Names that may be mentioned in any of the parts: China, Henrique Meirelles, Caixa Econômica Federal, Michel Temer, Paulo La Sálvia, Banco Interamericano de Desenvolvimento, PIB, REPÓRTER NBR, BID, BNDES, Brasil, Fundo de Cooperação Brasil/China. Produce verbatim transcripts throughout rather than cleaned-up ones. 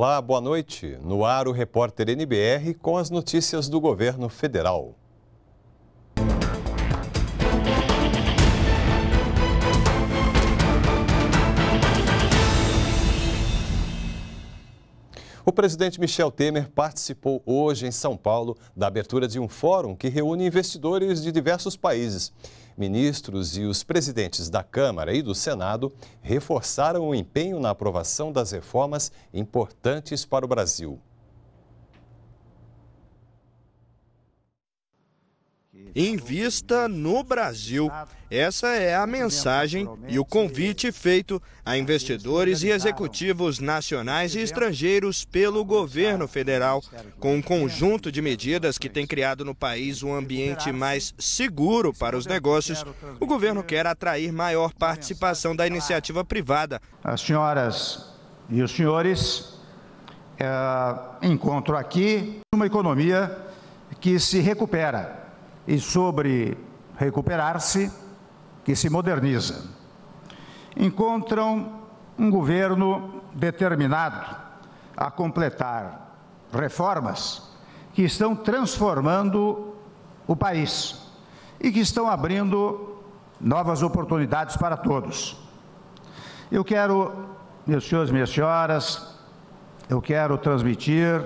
Olá, boa noite. No ar, o Repórter N B R com as notícias do governo federal. O presidente Michel Temer participou hoje em São Paulo da abertura de um fórum que reúne investidores de diversos países. Ministros e os presidentes da Câmara e do Senado reforçaram o empenho na aprovação das reformas importantes para o Brasil. Invista no Brasil. Essa é a mensagem e o convite feito a investidores e executivos nacionais e estrangeiros pelo governo federal, com um conjunto de medidas que tem criado no país um ambiente mais seguro para os negócios. O governo quer atrair maior participação da iniciativa privada. As senhoras e os senhores, é, encontro aqui uma economia que se recupera. E sobre recuperar-se, que se moderniza. Encontram um governo determinado a completar reformas que estão transformando o país e que estão abrindo novas oportunidades para todos. Eu quero, meus senhores e minhas senhoras, eu quero transmitir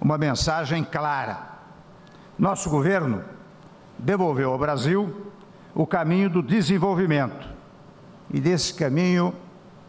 uma mensagem clara. Nosso governo devolveu ao Brasil o caminho do desenvolvimento. E desse caminho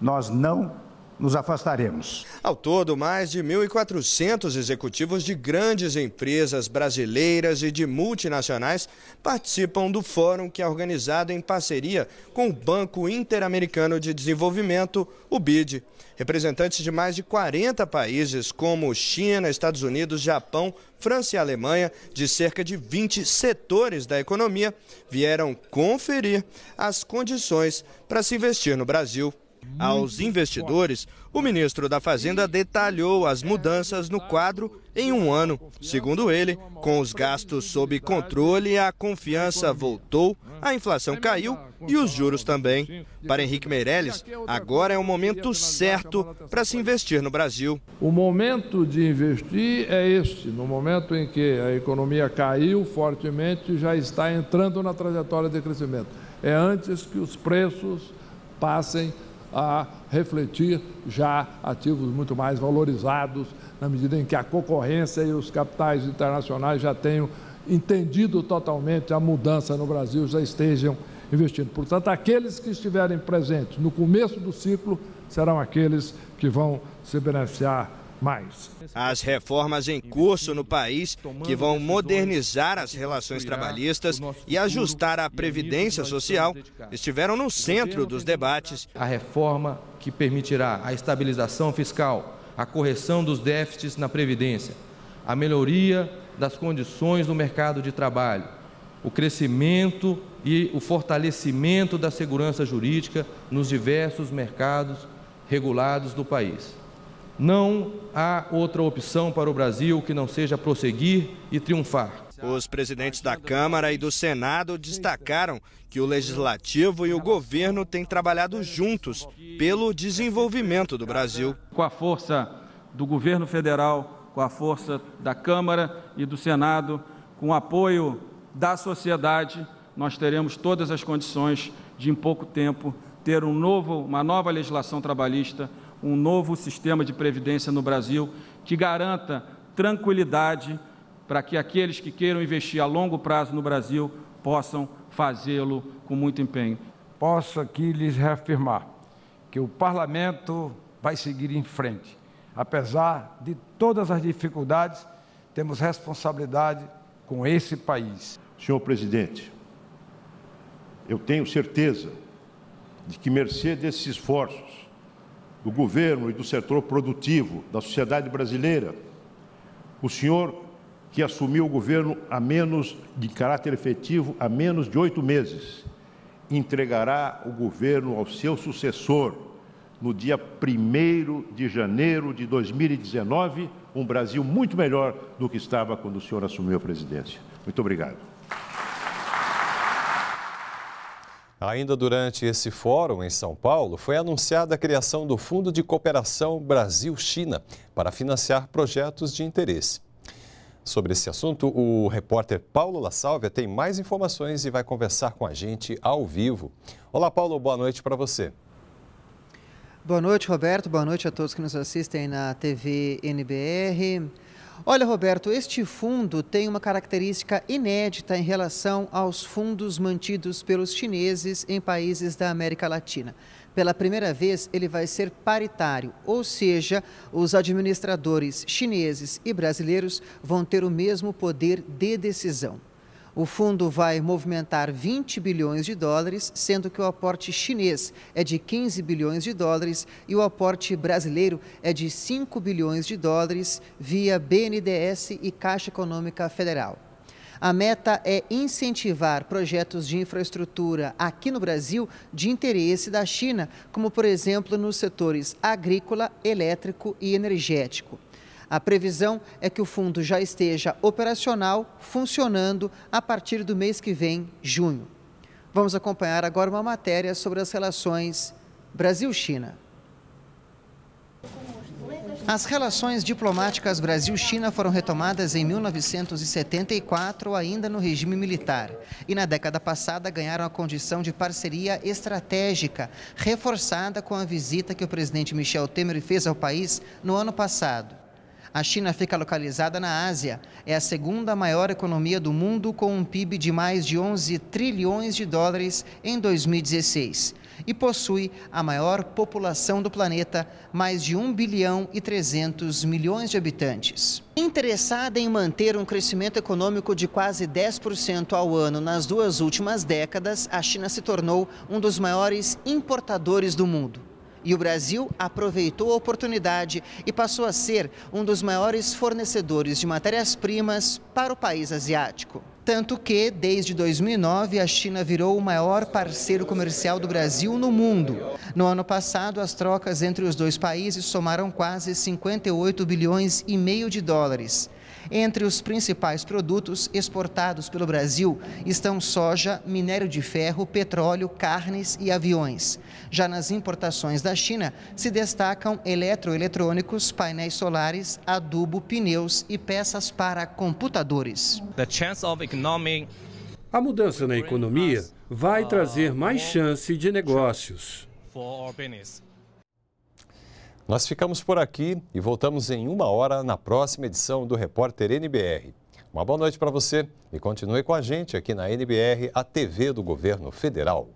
nós não nos afastaremos. Ao todo, mais de mil e quatrocentos executivos de grandes empresas brasileiras e de multinacionais participam do fórum, que é organizado em parceria com o Banco Interamericano de Desenvolvimento, o B I D. Representantes de mais de quarenta países, como China, Estados Unidos, Japão, França e Alemanha, de cerca de vinte setores da economia, vieram conferir as condições para se investir no Brasil. Aos investidores, o ministro da Fazenda detalhou as mudanças no quadro em um ano. Segundo ele, com os gastos sob controle, a confiança voltou, a inflação caiu e os juros também. Para Henrique Meirelles, agora é o momento certo para se investir no Brasil. O momento de investir é este, no momento em que a economia caiu fortemente e já está entrando na trajetória de crescimento. É antes que os preços passem a refletir já ativos muito mais valorizados, na medida em que a concorrência e os capitais internacionais já tenham entendido totalmente a mudança no Brasil, já estejam investindo. Portanto, aqueles que estiverem presentes no começo do ciclo serão aqueles que vão se beneficiar mais. As reformas em curso no país, que vão modernizar as relações trabalhistas e ajustar a previdência social, estiveram no centro dos debates. A reforma que permitirá a estabilização fiscal, a correção dos déficits na previdência, a melhoria das condições no mercado de trabalho, o crescimento e o fortalecimento da segurança jurídica nos diversos mercados regulados do país. Não há outra opção para o Brasil que não seja prosseguir e triunfar. Os presidentes da Câmara e do Senado destacaram que o Legislativo e o governo têm trabalhado juntos pelo desenvolvimento do Brasil. Com a força do governo federal, com a força da Câmara e do Senado, com o apoio da sociedade, nós teremos todas as condições de, em pouco tempo, ter um novo, uma nova legislação trabalhista, um novo sistema de previdência no Brasil que garanta tranquilidade para que aqueles que queiram investir a longo prazo no Brasil possam fazê-lo com muito empenho. Posso aqui lhes reafirmar que o Parlamento vai seguir em frente. Apesar de todas as dificuldades, temos responsabilidade com esse país. Senhor presidente, eu tenho certeza de que, mercê desses esforços, do governo e do setor produtivo da sociedade brasileira, o senhor, que assumiu o governo a menos de caráter efetivo há menos de oito meses, entregará o governo ao seu sucessor no dia primeiro de janeiro de dois mil e dezenove, um Brasil muito melhor do que estava quando o senhor assumiu a presidência. Muito obrigado. Ainda durante esse fórum em São Paulo, foi anunciada a criação do Fundo de Cooperação Brasil-China para financiar projetos de interesse. Sobre esse assunto, o repórter Paulo La Sálvia tem mais informações e vai conversar com a gente ao vivo. Olá, Paulo, boa noite para você. Boa noite, Roberto. Boa noite a todos que nos assistem na T V N B R. Olha, Roberto, este fundo tem uma característica inédita em relação aos fundos mantidos pelos chineses em países da América Latina. Pela primeira vez, ele vai ser paritário, ou seja, os administradores chineses e brasileiros vão ter o mesmo poder de decisão. O fundo vai movimentar vinte bilhões de dólares, sendo que o aporte chinês é de quinze bilhões de dólares e o aporte brasileiro é de cinco bilhões de dólares via B N D E S e Caixa Econômica Federal. A meta é incentivar projetos de infraestrutura aqui no Brasil de interesse da China, como por exemplo nos setores agrícola, elétrico e energético. A previsão é que o fundo já esteja operacional, funcionando a partir do mês que vem, junho. Vamos acompanhar agora uma matéria sobre as relações Brasil-China. As relações diplomáticas Brasil-China foram retomadas em mil novecentos e setenta e quatro, ainda no regime militar. E na década passada ganharam a condição de parceria estratégica, reforçada com a visita que o presidente Michel Temer fez ao país no ano passado. A China fica localizada na Ásia. É a segunda maior economia do mundo, com um P I B de mais de onze trilhões de dólares em dois mil e dezesseis. E possui a maior população do planeta, mais de um bilhão e trezentos milhões de habitantes. Interessada em manter um crescimento econômico de quase dez por cento ao ano nas duas últimas décadas, a China se tornou um dos maiores importadores do mundo. E o Brasil aproveitou a oportunidade e passou a ser um dos maiores fornecedores de matérias-primas para o país asiático. Tanto que, desde dois mil e nove, a China virou o maior parceiro comercial do Brasil no mundo. No ano passado, as trocas entre os dois países somaram quase cinquenta e oito bilhões e meio de dólares. Entre os principais produtos exportados pelo Brasil estão soja, minério de ferro, petróleo, carnes e aviões. Já nas importações da China, se destacam eletroeletrônicos, painéis solares, adubo, pneus e peças para computadores. A mudança na economia vai trazer mais chance de negócios. Nós ficamos por aqui e voltamos em uma hora na próxima edição do Repórter N B R. Uma boa noite para você e continue com a gente aqui na N B R, a T V do Governo Federal.